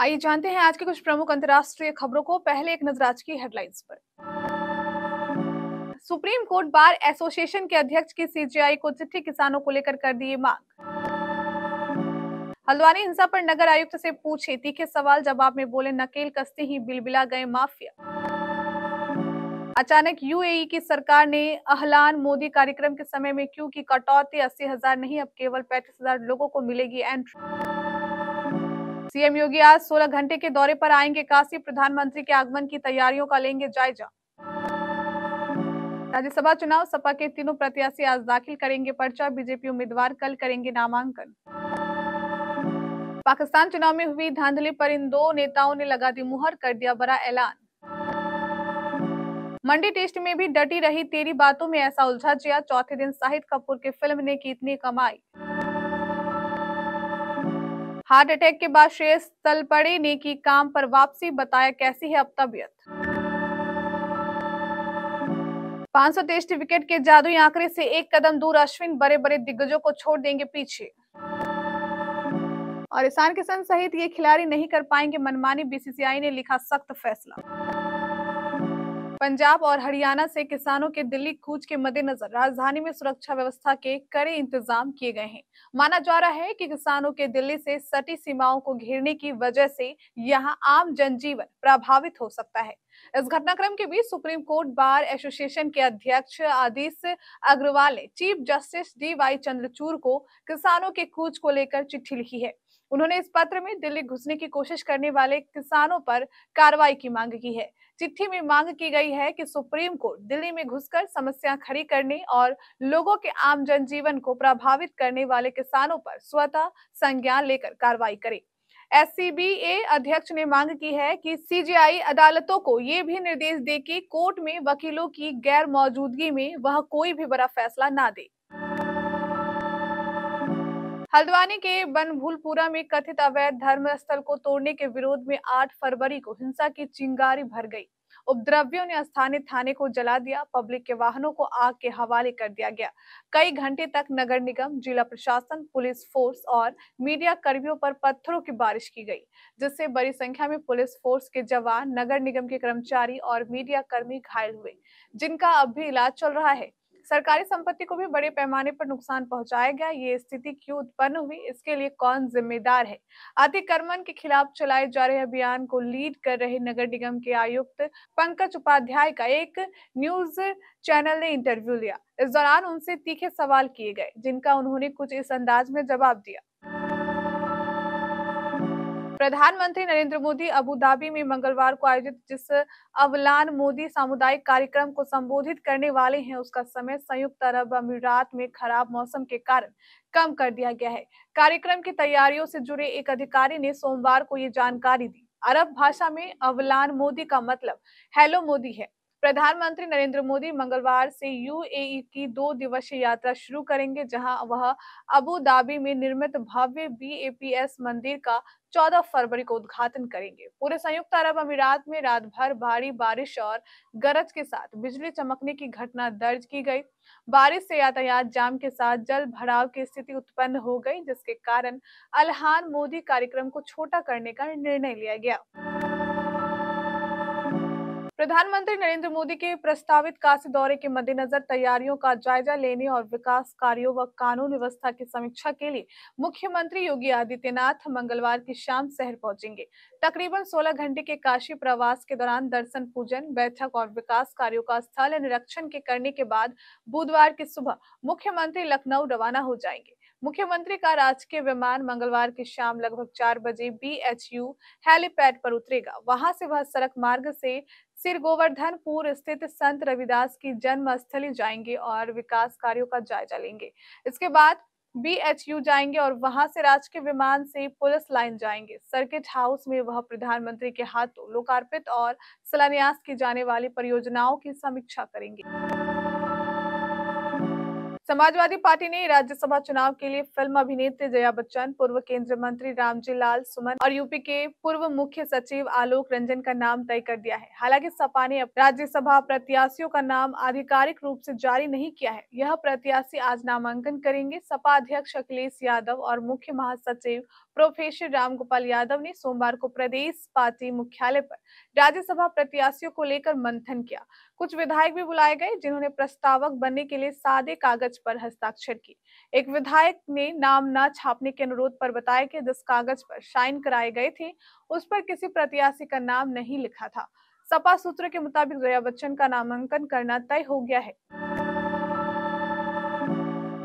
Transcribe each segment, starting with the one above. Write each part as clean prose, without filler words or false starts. आइए जानते हैं आज के कुछ प्रमुख अंतर्राष्ट्रीय खबरों को। पहले एक नजर आज की हेडलाइंस पर। सुप्रीम कोर्ट बार एसोसिएशन के अध्यक्ष की सीजेआई को चिट्ठी, किसानों को लेकर कर दी मांग। हल्द्वानी हिंसा पर नगर आयुक्त से पूछे तीखे सवाल, जवाब में बोले नकेल कसते ही बिलबिला गए माफिया। अचानक यूएई की सरकार ने अहलान मोदी कार्यक्रम के समय में क्यू की कटौती, 80,000 नहीं अब केवल 35,000 लोगों को मिलेगी एंट्री। सीएम योगी आज 16 घंटे के दौरे पर आएंगे काशी, प्रधानमंत्री के आगमन की तैयारियों का लेंगे जायजा। राज्यसभा चुनाव, सपा के तीनों प्रत्याशी आज दाखिल करेंगे पर्चा, बीजेपी उम्मीदवार कल करेंगे नामांकन। पाकिस्तान चुनाव में हुई धांधली पर इन दो नेताओं ने लगा दी मुहर, कर दिया बड़ा ऐलान। मंडी टेस्ट में भी डटी रही तेरी बातों में, ऐसा उलझा जिया, चौथे दिन शाहिद कपूर की फिल्म ने की इतनी कमाई। हार्ट अटैक के बाद श्रेयस तलपरे ने की काम पर वापसी, बताया कैसी है अब तबीयत। 500 टेस्ट विकेट के जादुई आंकड़े से एक कदम दूर अश्विन, बड़े बड़े दिग्गजों को छोड़ देंगे पीछे। और ईशान किशन सहित ये खिलाड़ी नहीं कर पाएंगे मनमानी, बीसीसीआई ने लिखा सख्त फैसला। पंजाब और हरियाणा से किसानों के दिल्ली कूच के मद्देनजर राजधानी में सुरक्षा व्यवस्था के कड़े इंतजाम किए गए हैं। माना जा रहा है कि किसानों के दिल्ली से सटी सीमाओं को घेरने की वजह से यहां आम जनजीवन प्रभावित हो सकता है। इस घटनाक्रम के बीच सुप्रीम कोर्ट बार एसोसिएशन के अध्यक्ष आदित्य अग्रवाल ने चीफ जस्टिस DY चंद्रचूर को किसानों के कूच को लेकर चिट्ठी लिखी है। उन्होंने इस पत्र में दिल्ली घुसने की कोशिश करने वाले किसानों पर कार्रवाई की मांग की है। चिट्ठी में मांग की गई है कि सुप्रीम कोर्ट दिल्ली में घुसकर समस्या खड़ी करने और लोगों के आम जनजीवन को प्रभावित करने वाले किसानों पर स्वतः संज्ञान लेकर कार्रवाई करे। SCBA अध्यक्ष ने मांग की है कि CJI अदालतों को ये भी निर्देश दे कि कोर्ट में वकीलों की गैर मौजूदगी में वह कोई भी बड़ा फैसला ना दे। हल्द्वानी के बनभूलपुरा में कथित अवैध धर्मस्थल को तोड़ने के विरोध में 8 फरवरी को हिंसा की चिंगारी भर गई। उपद्रवियों ने स्थानीय थाने को जला दिया, पब्लिक के वाहनों को आग के हवाले कर दिया गया। कई घंटे तक नगर निगम, जिला प्रशासन, पुलिस फोर्स और मीडिया कर्मियों पर पत्थरों की बारिश की गई, जिससे बड़ी संख्या में पुलिस फोर्स के जवान, नगर निगम के कर्मचारी और मीडिया कर्मी घायल हुए, जिनका अब भी इलाज चल रहा है। सरकारी संपत्ति को भी बड़े पैमाने पर नुकसान पहुंचाया गया। ये स्थिति क्यों उत्पन्न हुई, इसके लिए कौन जिम्मेदार है? अतिक्रमण के खिलाफ चलाए जा रहे अभियान को लीड कर रहे नगर निगम के आयुक्त पंकज उपाध्याय का एक न्यूज चैनल ने इंटरव्यू लिया। इस दौरान उनसे तीखे सवाल किए गए, जिनका उन्होंने कुछ इस अंदाज में जवाब दिया। प्रधानमंत्री नरेंद्र मोदी अबू धाबी में मंगलवार को आयोजित जिस अवलान मोदी सामुदायिक कार्यक्रम को संबोधित करने वाले हैं, उसका समय संयुक्त अरब अमीरात में खराब मौसम के कारण कम कर दिया गया है। कार्यक्रम की तैयारियों से जुड़े एक अधिकारी ने सोमवार को ये जानकारी दी। अरब भाषा में अवलान मोदी का मतलब हेलो मोदी है। प्रधानमंत्री नरेंद्र मोदी मंगलवार से यूएई की 2 दिवसीय यात्रा शुरू करेंगे, जहां वह अबू धाबी में निर्मित भव्य BAPS मंदिर का 14 फरवरी को उद्घाटन करेंगे। पूरे संयुक्त अरब अमीरात में रात भर भारी बारिश और गरज के साथ बिजली चमकने की घटना दर्ज की गई। बारिश से यातायात जाम के साथ जल भराव की स्थिति उत्पन्न हो गई, जिसके कारण अल्हान मोदी कार्यक्रम को छोटा करने का निर्णय लिया गया। प्रधानमंत्री नरेंद्र मोदी के प्रस्तावित काशी दौरे के मद्देनजर तैयारियों का जायजा लेने और विकास कार्यों व कानून व्यवस्था की समीक्षा के लिए मुख्यमंत्री योगी आदित्यनाथ मंगलवार की शाम शहर पहुंचेंगे। तकरीबन 16 घंटे के काशी प्रवास के दौरान दर्शन, पूजन, बैठक और विकास कार्यों का स्थल निरीक्षण के करने के बाद बुधवार की सुबह मुख्यमंत्री लखनऊ रवाना हो जाएंगे। मुख्यमंत्री का राजकीय विमान मंगलवार की शाम लगभग 4 बजे BHU हेलीपैड पर उतरेगा। वहां से वह सड़क मार्ग से सिर गोवर्धनपुर स्थित संत रविदास की जन्मस्थली जाएंगे और विकास कार्यों का जायजा लेंगे। इसके बाद BHU जाएंगे और वहां से राजकीय विमान से पुलिस लाइन जाएंगे। सर्किट हाउस में वह प्रधानमंत्री के हाथों लोकार्पित और शिलान्यास की जाने वाली परियोजनाओं की समीक्षा करेंगे। समाजवादी पार्टी ने राज्यसभा चुनाव के लिए फिल्म अभिनेत्री जया बच्चन, पूर्व केंद्रीय मंत्री रामजी लाल सुमन और यूपी के पूर्व मुख्य सचिव आलोक रंजन का नाम तय कर दिया है। हालांकि सपा ने राज्यसभा प्रत्याशियों का नाम आधिकारिक रूप से जारी नहीं किया है। यह प्रत्याशी आज नामांकन करेंगे। सपा अध्यक्ष अखिलेश यादव और मुख्य महासचिव प्रोफेसर राम गोपाल यादव ने सोमवार को प्रदेश पार्टी मुख्यालय पर राज्यसभा प्रत्याशियों को लेकर मंथन किया। कुछ विधायक भी बुलाए गए जिन्होंने प्रस्तावक बनने के लिए सादे कागज पर हस्ताक्षर किए। एक विधायक ने नाम न छापने के अनुरोध पर बताया कि जिस कागज पर साइन कराए गए थे उस पर किसी प्रत्याशी का नाम नहीं लिखा था। सपा सूत्रों के मुताबिक जया बच्चन का नामांकन करना तय हो गया है।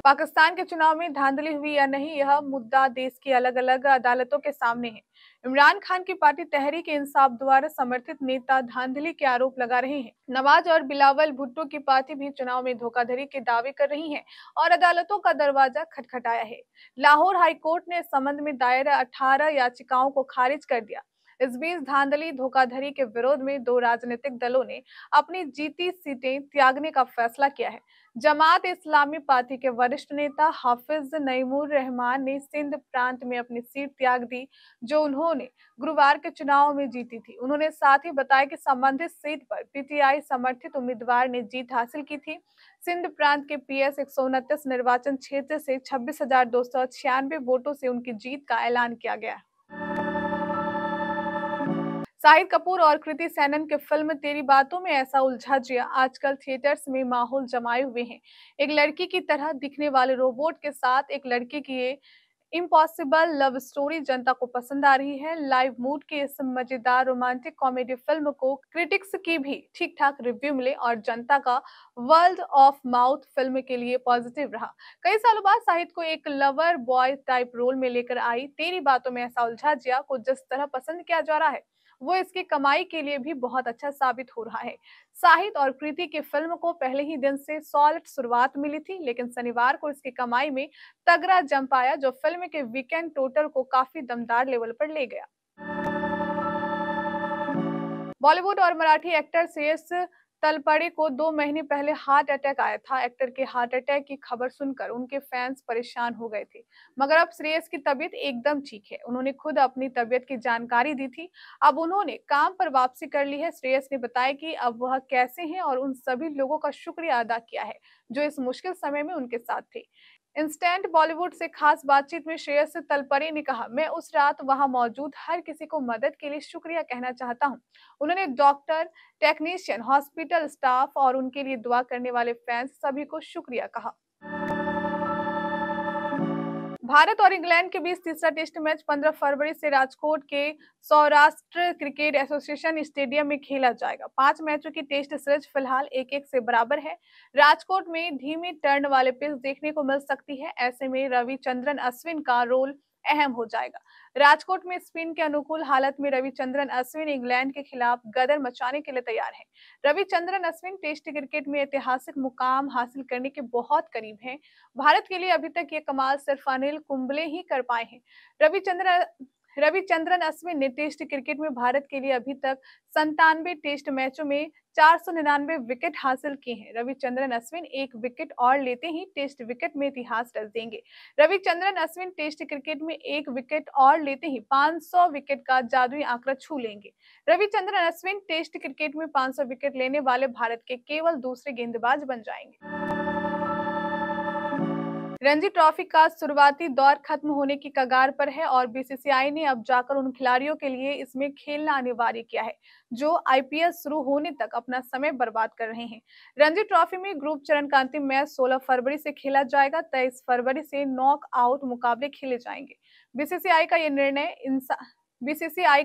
पाकिस्तान के चुनाव में धांधली हुई या नहीं, यह मुद्दा देश की अलग अलग अदालतों के सामने है। इमरान खान की पार्टी तहरीक इंसाफ द्वारा समर्थित नेता धांधली के आरोप लगा रहे हैं। नवाज और बिलावल भुट्टो की पार्टी भी चुनाव में धोखाधड़ी के दावे कर रही है और अदालतों का दरवाजा खटखटाया है। लाहौर हाईकोर्ट ने इस संबंध में दायर 18 याचिकाओं को खारिज कर दिया। इस बीच धांधली धोखाधड़ी के विरोध में दो राजनीतिक दलों ने अपनी जीती सीटें त्यागने का फैसला किया है। जमात इस्लामी पार्टी के वरिष्ठ नेता हाफिज नईमुर रहमान ने सिंध प्रांत में अपनी सीट त्याग दी जो उन्होंने गुरुवार के चुनाव में जीती थी। उन्होंने साथ ही बताया कि संबंधित सीट पर पीटीआई समर्थित उम्मीदवार ने जीत हासिल की थी। सिंध प्रांत के PS 129 निर्वाचन क्षेत्र से 26,296 वोटों से उनकी जीत का ऐलान किया गया। शाहिद कपूर और कृति सैनन की फिल्म तेरी बातों में ऐसा उलझा जिया आजकल थिएटर्स में माहौल जमाए हुए हैं। एक लड़की की तरह दिखने वाले रोबोट के साथ एक लड़के की ये इम्पॉसिबल लव स्टोरी जनता को पसंद आ रही है। लाइव मूड की इस मजेदार रोमांटिक कॉमेडी फिल्म को क्रिटिक्स की भी ठीक ठाक रिव्यू मिले और जनता का वर्ल्ड ऑफ माउथ फिल्म के लिए पॉजिटिव रहा। कई सालों बाद शाहिद को एक लवर बॉय टाइप रोल में लेकर आई तेरी बातों में ऐसा उलझा जिया को जिस तरह पसंद किया जा रहा है वो इसकी कमाई के लिए भी बहुत अच्छा साबित हो रहा है। शाहिद और कृति की फिल्म को पहले ही दिन से सॉलिड शुरुआत मिली थी, लेकिन शनिवार को इसकी कमाई में तगड़ा जंप आया जो फिल्म के वीकेंड टोटल को काफी दमदार लेवल पर ले गया। बॉलीवुड और मराठी एक्टर श्रेयस तलपरे को 2 महीने पहले हार्ट अटैक आया था। एक्टर के हार्ट अटैक की खबर सुनकर उनके फैंस परेशान हो गए थे, मगर अब श्रेयस की तबीयत एकदम ठीक है। उन्होंने खुद अपनी तबीयत की जानकारी दी थी। अब उन्होंने काम पर वापसी कर ली है। श्रेयस ने बताया कि अब वह कैसे हैं और उन सभी लोगों का शुक्रिया अदा किया है जो इस मुश्किल समय में उनके साथ थे। इंस्टेंट बॉलीवुड से खास बातचीत में श्रेयस तलपरे ने कहा, मैं उस रात वहां मौजूद हर किसी को मदद के लिए शुक्रिया कहना चाहता हूं। उन्होंने डॉक्टर, टेक्नीशियन, हॉस्पिटल स्टाफ और उनके लिए दुआ करने वाले फैंस सभी को शुक्रिया कहा। भारत और इंग्लैंड के बीच तीसरा टेस्ट मैच 15 फरवरी से राजकोट के सौराष्ट्र क्रिकेट एसोसिएशन स्टेडियम में खेला जाएगा। 5 मैचों की टेस्ट सीरीज फिलहाल 1-1 से बराबर है। राजकोट में धीमे टर्न वाले पिच देखने को मिल सकती है। ऐसे में रविचंद्रन अश्विन का रोल अहम हो जाएगा। राजकोट में स्पिन के अनुकूल हालत में रविचंद्रन अश्विन इंग्लैंड के खिलाफ गदर मचाने के लिए तैयार हैं। रविचंद्रन अश्विन टेस्ट क्रिकेट में ऐतिहासिक मुकाम हासिल करने के बहुत करीब हैं। भारत के लिए अभी तक ये कमाल सिर्फ अनिल कुंबले ही कर पाए हैं। रविचंद्रन अश्विन ने टेस्ट क्रिकेट में भारत के लिए अभी तक 97 टेस्ट मैचों में 499 विकेट हासिल किए हैं। रविचंद्रन अश्विन 1 विकेट और लेते ही टेस्ट विकेट में इतिहास रच देंगे। रविचंद्रन अश्विन टेस्ट क्रिकेट में 1 विकेट और लेते ही 500 विकेट का जादुई आंकड़ा छू लेंगे। रविचंद्रन अश्विन टेस्ट क्रिकेट में 500 विकेट लेने वाले भारत के केवल दूसरे गेंदबाज बन जाएंगे। रणजी ट्रॉफी का शुरुआती दौर खत्म होने की कगार पर है और बीसीसीआई ने अब जाकर उन खिलाड़ियों के लिए इसमें खेलना अनिवार्य किया है जो आईपीएल शुरू होने तक अपना समय बर्बाद कर रहे हैं। रणजी ट्रॉफी में ग्रुप चरण का अंतिम मैच 16 फरवरी से खेला जाएगा। 23 फरवरी से नॉक आउट मुकाबले खेले जाएंगे। बीसीसीआई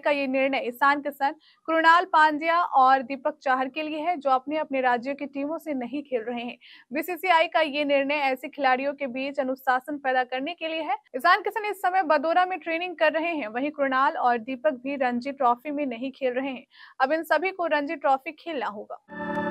का ये निर्णय ईशान किशन, कृणाल पांड्या और दीपक चाहर के लिए है जो अपने अपने राज्यों की टीमों से नहीं खेल रहे हैं। बीसीसीआई का ये निर्णय ऐसे खिलाड़ियों के बीच अनुशासन पैदा करने के लिए है। ईशान किशन इस समय बदोरा में ट्रेनिंग कर रहे हैं, वहीं कृणाल और दीपक भी रणजी ट्रॉफी में नहीं खेल रहे हैं। अब इन सभी को रणजी ट्रॉफी खेलना होगा।